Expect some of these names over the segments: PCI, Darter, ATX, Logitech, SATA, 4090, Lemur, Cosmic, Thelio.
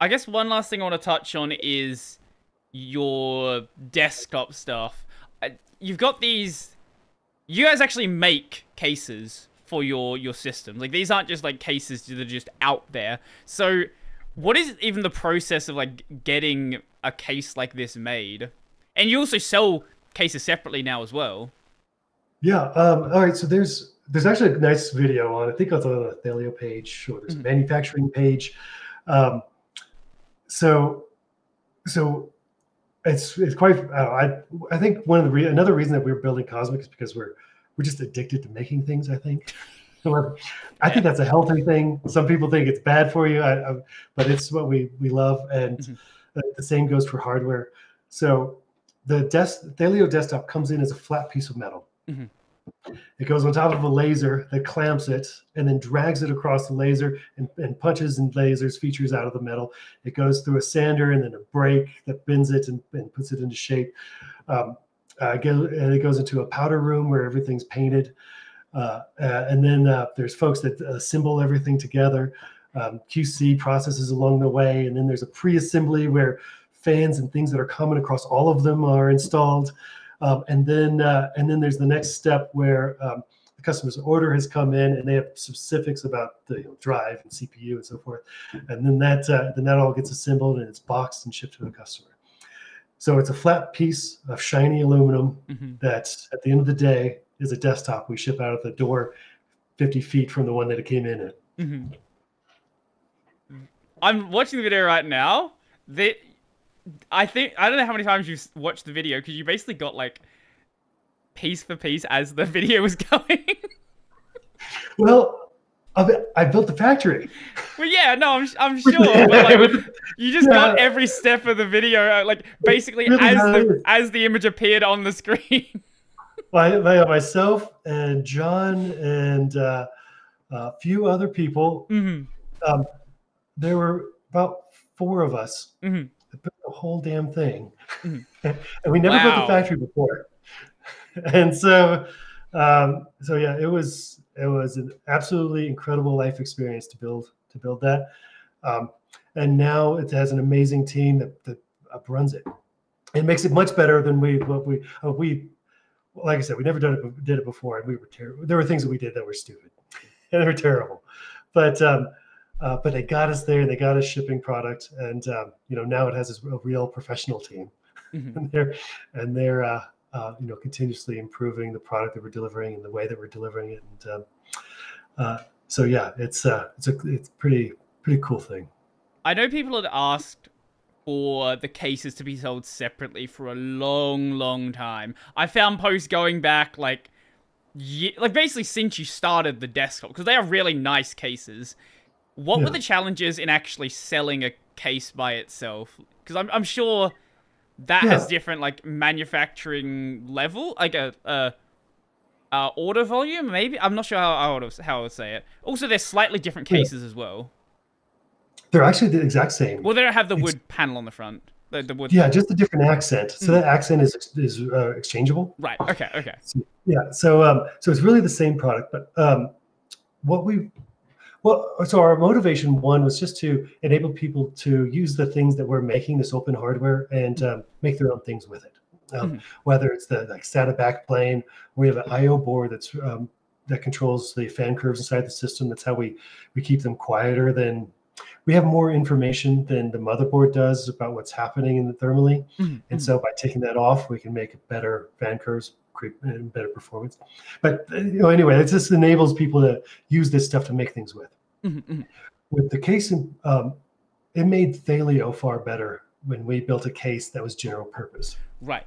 I guess one last thing I want to touch on is your desktop stuff. You've got these... You guys actually make cases for your systems. Like, these aren't just, like, cases that are just out there. So, what is even the process of, like, getting a case like this made? And you also sell cases separately now as well. Yeah. All right. So there's actually a nice video on, I think it's on the Thelio page or there's a manufacturing page. So it's quite, I think one of the another reason that we're building Cosmic is because we're just addicted to making things, I think. So I think that's a healthy thing. Some people think it's bad for you, but it's what we love. And the same goes for hardware. So the Thelio desktop comes in as a flat piece of metal. It goes on top of a laser that clamps it and then drags it across the laser and punches and lasers features out of the metal. It goes through a sander and then a brake that bends it and puts it into shape. And it goes into a powder room where everything's painted. And then there's folks that assemble everything together. QC processes along the way. And then there's a pre-assembly where fans and things that are common across all of them are installed. And then there's the next step where the customer's order has come in and they have specifics about the drive and CPU and so forth. And then that all gets assembled and it's boxed and shipped to the customer. So it's a flat piece of shiny aluminum that at the end of the day is a desktop we ship out of the door 50 feet from the one that it came in at. I'm watching the video right now. I don't know how many times you've watched the video because you basically got like piece for piece as the video was going. Well, I built the factory. Well, yeah, no, I'm sure. But, like, you just got every step of the video, like basically really as the image appeared on the screen. Myself and John and a few other people. There were about 4 of us. The whole damn thing, and we never built the factory before, and so yeah, it was an absolutely incredible life experience to build that, and now it has an amazing team that runs it. It makes it much better than we like I said, we never did it before, and we were terrible. There were things that we did that were stupid, and they were terrible, but they got us there. They got us shipping product, and you know, now it has a real professional team, and they're you know, continuously improving the product that we're delivering and the way that we're delivering it. And so yeah, it's pretty cool thing. I know people had asked for the cases to be sold separately for a long time. I found posts going back like basically since you started the desktop, because they are really nice cases. What were the challenges in actually selling a case by itself? Because I'm sure that has different like manufacturing level, like a order volume. Maybe I'm not sure how I would say it. Also, they're slightly different cases as well. They're actually the exact same. Well, they don't have the wood panel on the front. The wood. Yeah, just a different accent. So that accent is exchangeable. Right. Okay. Okay. So, yeah. So so it's really the same product, but so our motivation, one, was just to enable people to use the things that we're making, this open hardware, and make their own things with it. Whether it's the SATA backplane, we have an I/O board that's that controls the fan curves inside the system. That's how we keep them quieter. Than we have more information than the motherboard does about what's happening in the thermally, and so by taking that off, we can make better fan curves. Better performance, but you know, anyway, it just enables people to use this stuff to make things with. With the case, it made Thelio far better when we built a case that was general purpose, right?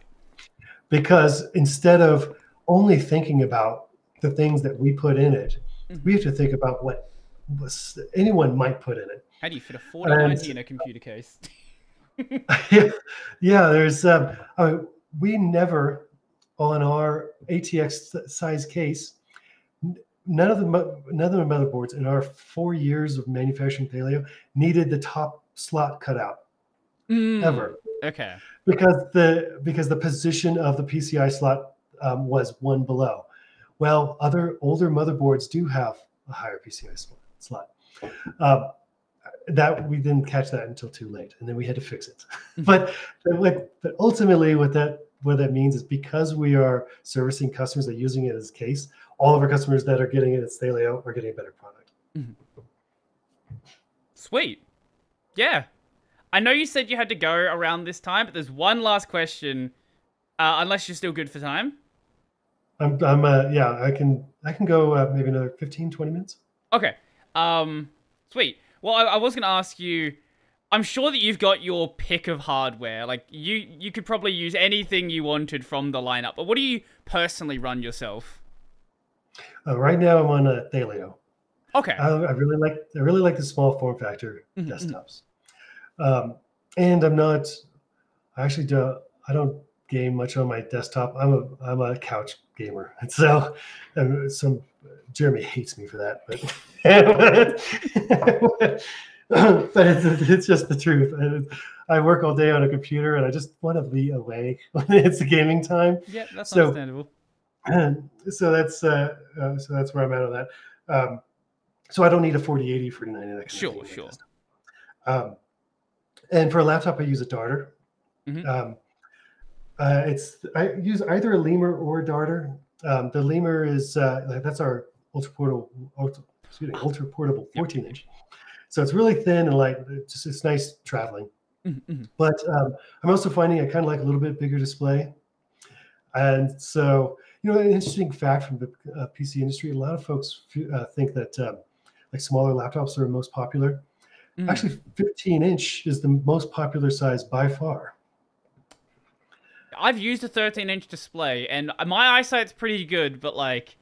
Because instead of only thinking about the things that we put in it, we have to think about what anyone might put in it. How do you fit a 4090 in a computer case? yeah, there's we never. On our ATX size case, none of the motherboards in our 4 years of manufacturing Thelio needed the top slot cut out ever. Okay. Because the position of the PCI slot was one below. Well, other older motherboards do have a higher PCI slot. that we didn't catch that until too late, and then we had to fix it. But ultimately, what that means is, because we are servicing customers that are using it as case, all of our customers that are getting it at Thelio are getting a better product. Sweet. Yeah. I know you said you had to go around this time, but there's one last question, unless you're still good for time. Yeah, I can go maybe another 15, 20 minutes. Okay. Sweet. Well, I was going to ask you, I'm sure that you've got your pick of hardware. Like, you could probably use anything you wanted from the lineup, but what do you personally run yourself? Right now I'm on a Thelio. Okay. I really like the small form factor desktops. And I don't game much on my desktop. I'm a couch gamer, and so Jeremy hates me for that, but but it's just the truth. I work all day on a computer, and I just want to be away when it's gaming time. Yeah, that's understandable. So that's where I'm at on that. So I don't need a 4080 for 4990. Sure. And for a laptop, I use a Darter. I use either a Lemur or a Darter. The Lemur is that's our ultra portable 14-inch, so it's really thin and light. It's nice traveling. But I'm also finding I kind of like a little bit bigger display. And so, you know, an interesting fact from the PC industry: a lot of folks think that like smaller laptops are most popular. Actually, 15-inch is the most popular size by far. I've used a 13-inch display, and my eyesight's pretty good, but like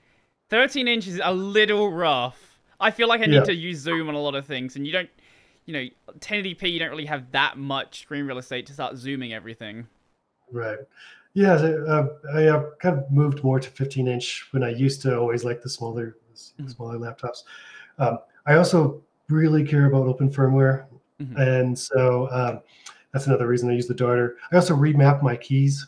13-inch is a little rough. I feel like I need to use zoom on a lot of things, and you don't, you know, 1080p, you don't really have that much screen real estate to start zooming everything. Right. Yeah, I kind of moved more to 15-inch when I used to always like the smaller laptops. I also really care about open firmware, and so that's another reason I use the Darter. I also remap my keys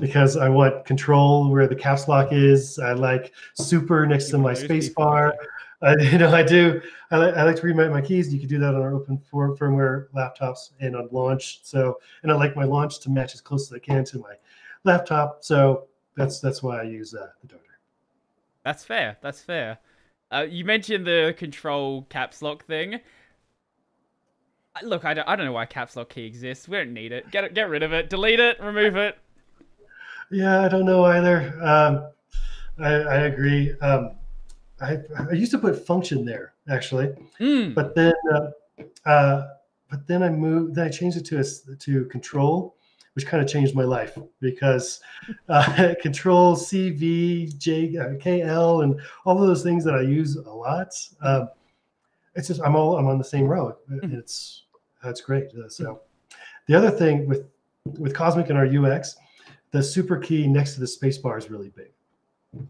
because I want control where the caps lock is. I like super next to my space bar. I like to remap my keys. You can do that on our open firmware laptops and on launch. So, and I like my launch to match as close as I can to my laptop. So that's why I use the Darter. That's fair. That's fair. You mentioned the control caps lock thing. Look, I don't know why caps lock key exists. We don't need it. Get rid of it. Delete it. Remove it. Yeah, I don't know either. I agree. I used to put function there actually, but then I moved. Then I changed it to control, which kind of changed my life, because control C, V, J, K, L, and all of those things that I use a lot. It's just I'm on the same road. It's great. So the other thing with Cosmic and our UX, the super key next to the space bar is really big.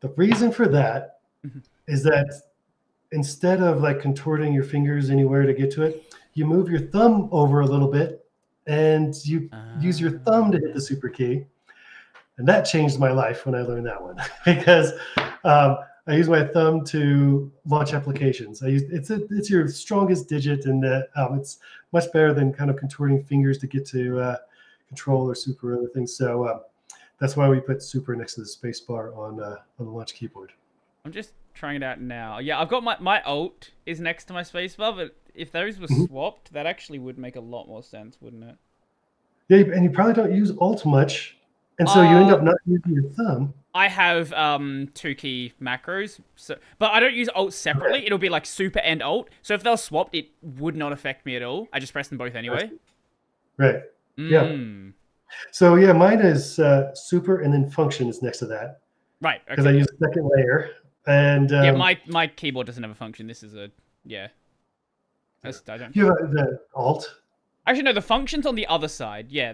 The reason for that is that instead of like contorting your fingers anywhere to get to it, you move your thumb over a little bit and you use your thumb to hit the super key. And that changed my life when I learned that one, because I use my thumb to launch applications. It's your strongest digit, and it's much better than kind of contorting fingers to get to control or super or other things. So that's why we put super next to the space bar on the launch keyboard. I'm just trying it out now. Yeah, I've got my alt is next to my space bar, but if those were swapped, that actually would make a lot more sense, wouldn't it? Yeah, and you probably don't use alt much, and so you end up not using your thumb. I have two key macros, so, but I don't use alt separately. Okay. It'll be like super and alt. So if they're swapped, it would not affect me at all. I just press them both anyway. Right. Yeah. So yeah, mine is super, and then function is next to that. Right. Because I use the second layer. And yeah, my keyboard doesn't have a function. This is a I don't. You have the alt. Actually, no. The function's on the other side. Yeah.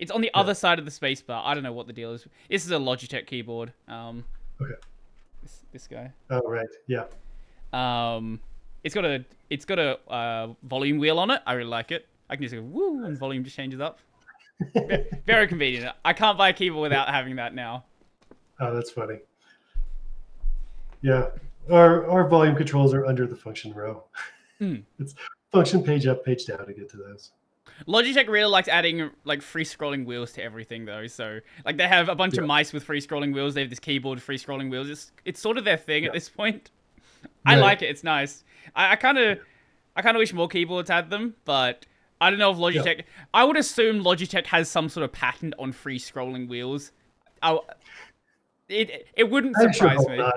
It's on the other side of the spacebar. I don't know what the deal is. This is a Logitech keyboard. Okay. This guy. Oh right, yeah. It's got a volume wheel on it. I really like it. I can just go woo, and volume just changes up. Very convenient. I can't buy a keyboard without having that now. Oh, that's funny. Yeah, our volume controls are under the function row. It's function page up, page down to get to those. Logitech really likes adding like free scrolling wheels to everything though. So like they have a bunch of mice with free scrolling wheels. They have this keyboard, free scrolling wheels. It's sort of their thing at this point. I like it. It's nice. I kind of wish more keyboards had them, but I don't know if Logitech... Yeah. I would assume Logitech has some sort of patent on free scrolling wheels. It wouldn't surprise me. Not.